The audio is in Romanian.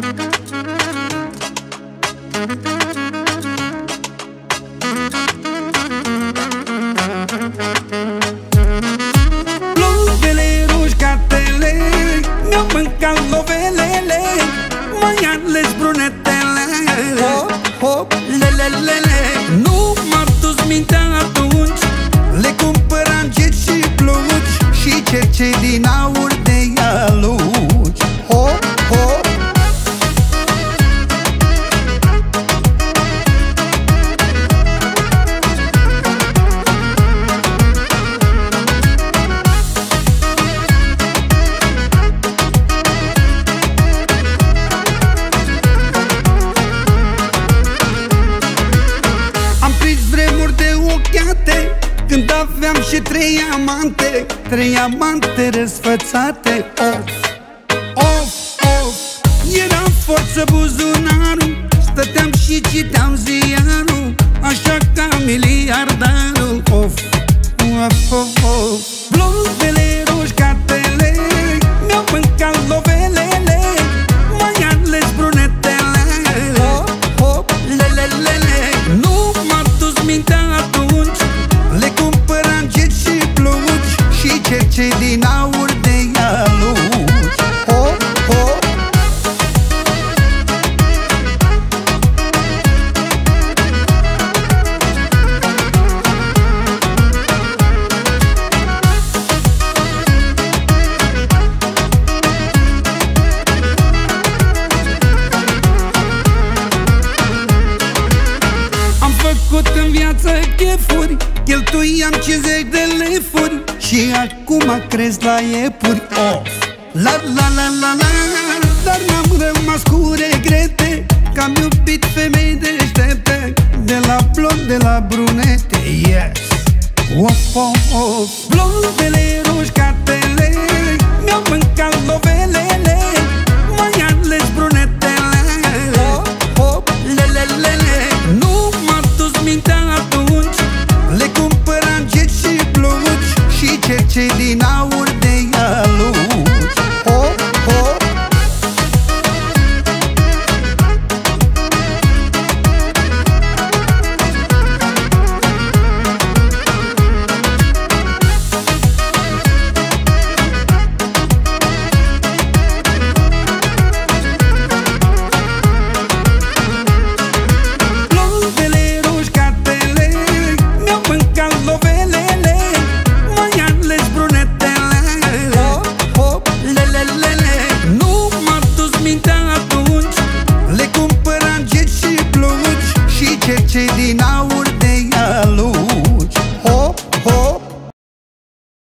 Blondele roscatele, mi-au mâncat novelele, maiale brunetele, hop, hop, lelelele. Nu m-a dus mintea atunci, le cumpăram geci și pluci și cercei din aur de aluci, hop, hop. Când aveam și trei amante răsfățate, of, of, of. Era forță buzunarul, stăteam și citeam ziarul, așa ca miliardarul, of, of, of, of. Blondele roscatele, mi-au mâncat novelele, mai ales brunetele, hop, hop, lelelele. Nu m-a dus mintea atunci, le cumpăram geci și pluci și cercei din aur de aluci, hop, hop. Am făcut în viață chefuri, cheltuiam 50 de lefuri și acum cresc la iepuri, of, la la la la la. Dar n-am rămas cu regrete, că am iubit femei deștepte, de la blond, de la brunete, yes, of, of, of. Blondele roscatele, mi-au mâncat novelele, mai ales brunetele, hop, hop, lelelele. Nu m-a dus mintea atunci, le cumpăram geci și pluci și cercei din aur de aluci, hop, hop. Cercei din aur de aluci.